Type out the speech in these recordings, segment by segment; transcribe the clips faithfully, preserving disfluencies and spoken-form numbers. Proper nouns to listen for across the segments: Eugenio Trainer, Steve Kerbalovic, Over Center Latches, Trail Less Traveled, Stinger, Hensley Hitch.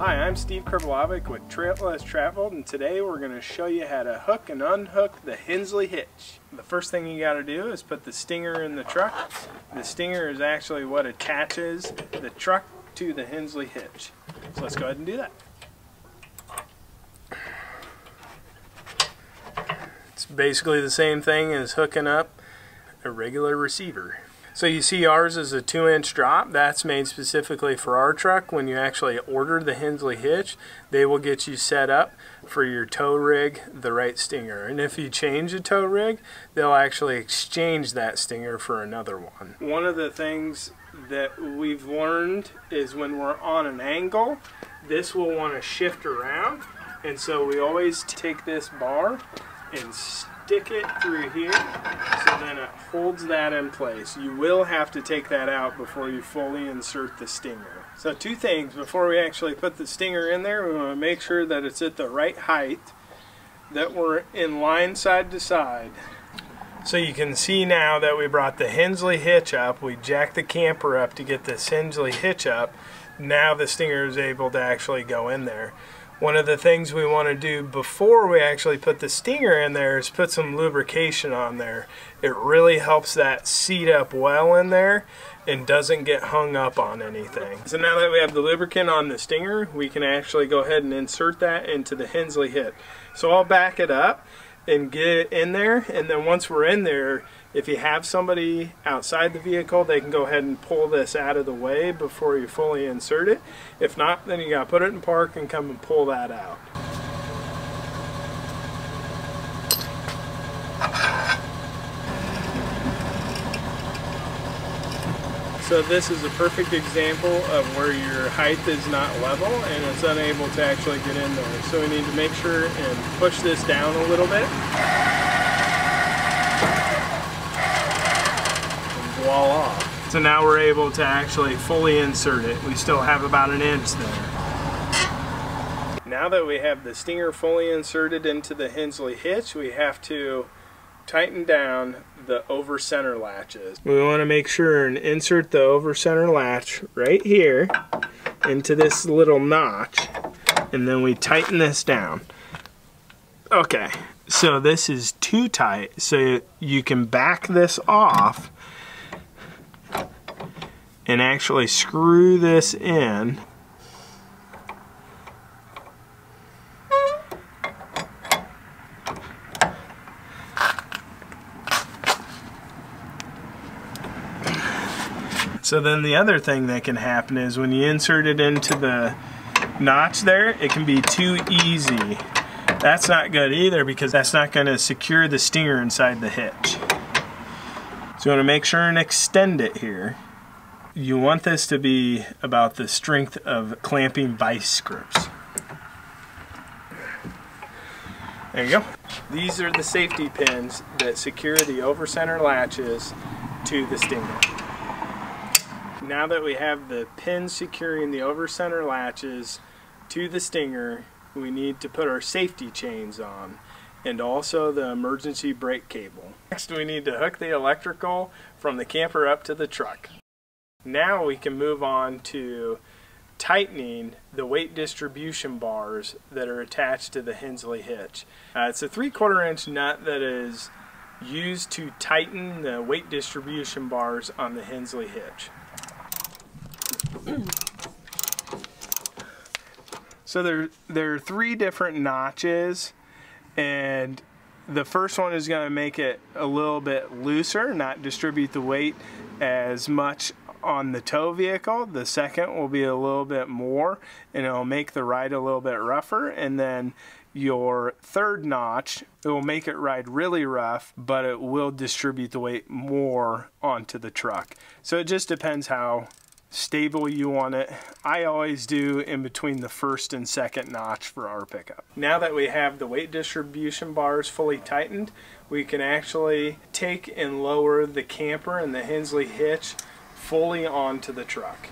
Hi, I'm Steve Kerbalovic with Trail Less Traveled, and today we're going to show you how to hook and unhook the Hensley hitch. The first thing you got to do is put the stinger in the truck. The stinger is actually what attaches the truck to the Hensley hitch. So let's go ahead and do that. It's basically the same thing as hooking up a regular receiver. So you see ours is a two inch drop. That's made specifically for our truck. When you actually order the Hensley hitch, they will get you set up for your tow rig, the right stinger. And if you change a tow rig, they'll actually exchange that stinger for another one. One of the things that we've learned is when we're on an angle, this will want to shift around. And so we always take this bar and stick it through here, so then it holds that in place. You will have to take that out before you fully insert the stinger. So two things, before we actually put the stinger in there, we want to make sure that it's at the right height, that we're in line side to side. So you can see now that we brought the Hensley hitch up, we jacked the camper up to get this Hensley hitch up, now the stinger is able to actually go in there. One of the things we want to do before we actually put the stinger in there is put some lubrication on there. It really helps that seat up well in there and doesn't get hung up on anything. So now that we have the lubricant on the stinger, we can actually go ahead and insert that into the Hensley hitch. So I'll back it up and get it in there, and then once we're in there, if you have somebody outside the vehicle, they can go ahead and pull this out of the way before you fully insert it. If not, then you gotta put it in park and come and pull that out. So this is a perfect example of where your height is not level and it's unable to actually get in there. So we need to make sure and push this down a little bit. And voila. So now we're able to actually fully insert it. We still have about an inch there. Now that we have the stinger fully inserted into the Hensley hitch, we have to tighten down the over center latches. We want to make sure and insert the over center latch right here into this little notch, and then we tighten this down. Okay, so this is too tight, so you can back this off and actually screw this in. So then the other thing that can happen is when you insert it into the notch there, it can be too easy. That's not good either, because that's not going to secure the stinger inside the hitch. So you want to make sure and extend it here. You want this to be about the strength of clamping vice grips. There you go. These are the safety pins that secure the over center latches to the stinger. Now that we have the pin securing the over center latches to the stinger, we need to put our safety chains on and also the emergency brake cable. Next, we need to hook the electrical from the camper up to the truck. Now we can move on to tightening the weight distribution bars that are attached to the Hensley hitch. Uh, it's a three-quarter inch nut that is used to tighten the weight distribution bars on the Hensley hitch. So there, there are three different notches, and the first one is going to make it a little bit looser, not distribute the weight as much on the tow vehicle. The second will be a little bit more, and it'll make the ride a little bit rougher. And then your third notch, it will make it ride really rough, but it will distribute the weight more onto the truck. So it just depends how stable you want it. I always do in between the first and second notch for our pickup. Now that we have the weight distribution bars fully tightened, we can actually take and lower the camper and the Hensley hitch fully onto the truck.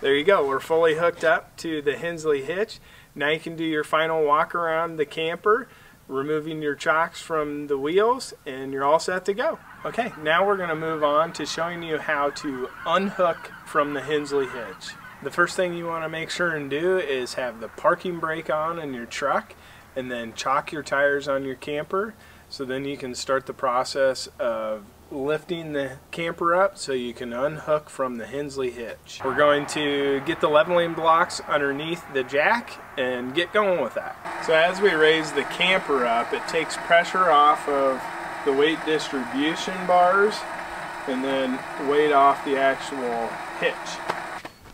There you go, we're fully hooked up to the Hensley hitch. Now you can do your final walk around the camper, removing your chocks from the wheels, and you're all set to go. Okay, now we're going to move on to showing you how to unhook from the Hensley hitch. the first thing you want to make sure and do is have the parking brake on in your truck, and then chock your tires on your camper, so then you can start the process of lifting the camper up so you can unhook from the Hensley hitch. We're going to get the leveling blocks underneath the jack and get going with that. So as we raise the camper up, it takes pressure off of the weight distribution bars and then weight off the actual hitch.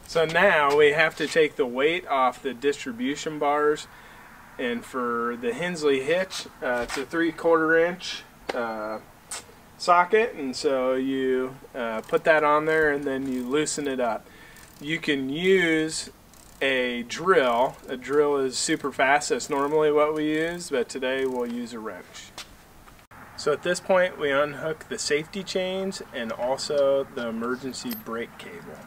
So now we have to take the weight off the distribution bars, and for the Hensley hitch, uh, it's a three quarter inch uh, socket, and so you uh, put that on there and then you loosen it up. You can use a drill. A drill is super fast, that's normally what we use, but today we'll use a wrench. So at this point we unhook the safety chains and also the emergency brake cable.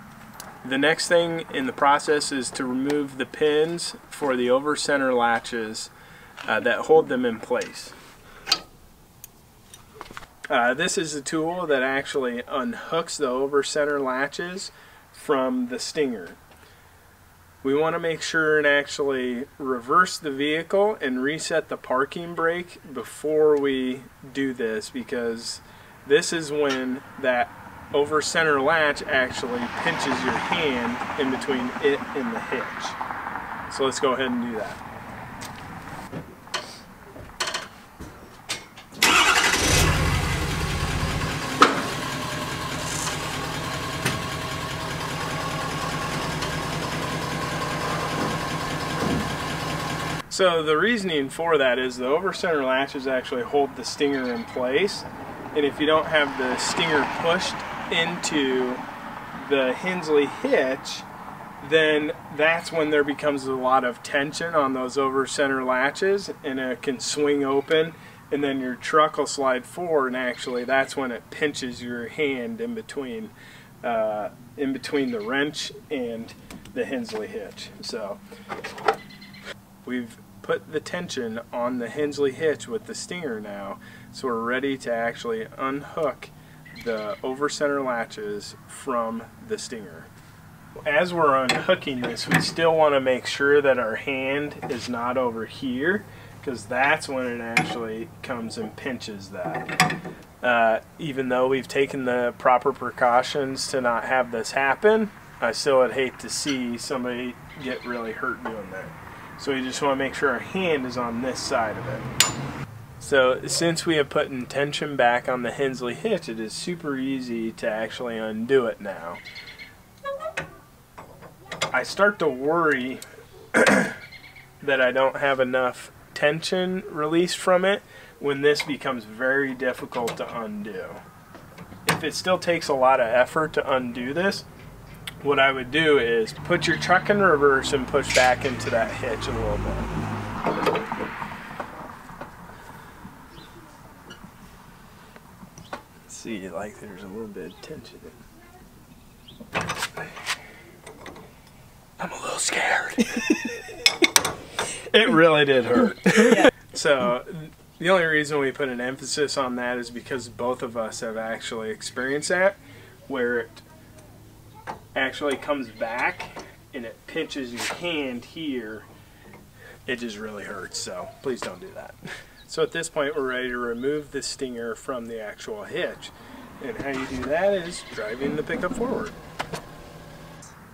The next thing in the process is to remove the pins for the over center latches uh, that hold them in place. Uh, this is a tool that actually unhooks the over center latches from the stinger. We want to make sure and actually reverse the vehicle and reset the parking brake before we do this, because this is when that over center latch actually pinches your hand in between it and the hitch. So let's go ahead and do that. So the reasoning for that is the over center latches actually hold the stinger in place, and if you don't have the stinger pushed into the Hensley hitch, then that's when there becomes a lot of tension on those over center latches, and it can swing open and then your truck will slide forward, and actually that's when it pinches your hand in between uh, in between the wrench and the Hensley hitch. So we've put the tension on the Hensley hitch with the stinger now, so we're ready to actually unhook the over center latches from the stinger. As we're unhooking this, we still want to make sure that our hand is not over here, because that's when it actually comes and pinches that. Uh, even though we've taken the proper precautions to not have this happen, I still would hate to see somebody get really hurt doing that. So we just want to make sure our hand is on this side of it. So since we have put tension back on the Hensley hitch, it is super easy to actually undo it now. I start to worry that I don't have enough tension released from it when this becomes very difficult to undo. If it still takes a lot of effort to undo this, what I would do is put your truck in reverse and push back into that hitch a little bit. See, like there's a little bit of tension in it. I'm a little scared. It really did hurt. Yeah. So the only reason we put an emphasis on that is because both of us have actually experienced that, where it actually comes back and it pinches your hand here. It just really hurts, so please don't do that. So at this point we're ready to remove the stinger from the actual hitch, and how you do that is driving the pickup forward.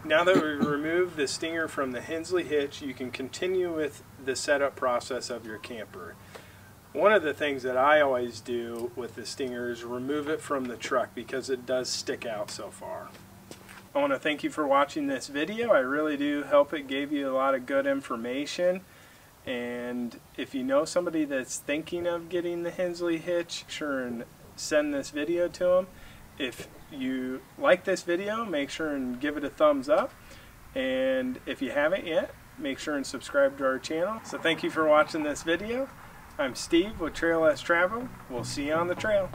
Now that we've removed the stinger from the Hensley hitch, you can continue with the setup process of your camper. One of the things that I always do with the stinger is remove it from the truck, because it does stick out so far. I want to thank you for watching this video. I really do hope it gave you a lot of good information. And if you know somebody that's thinking of getting the Hensley hitch, make sure and send this video to them. If you like this video, make sure and give it a thumbs up. And if you haven't yet, make sure and subscribe to our channel. So thank you for watching this video. I'm Steve with Trail Less Traveled. We'll see you on the trail.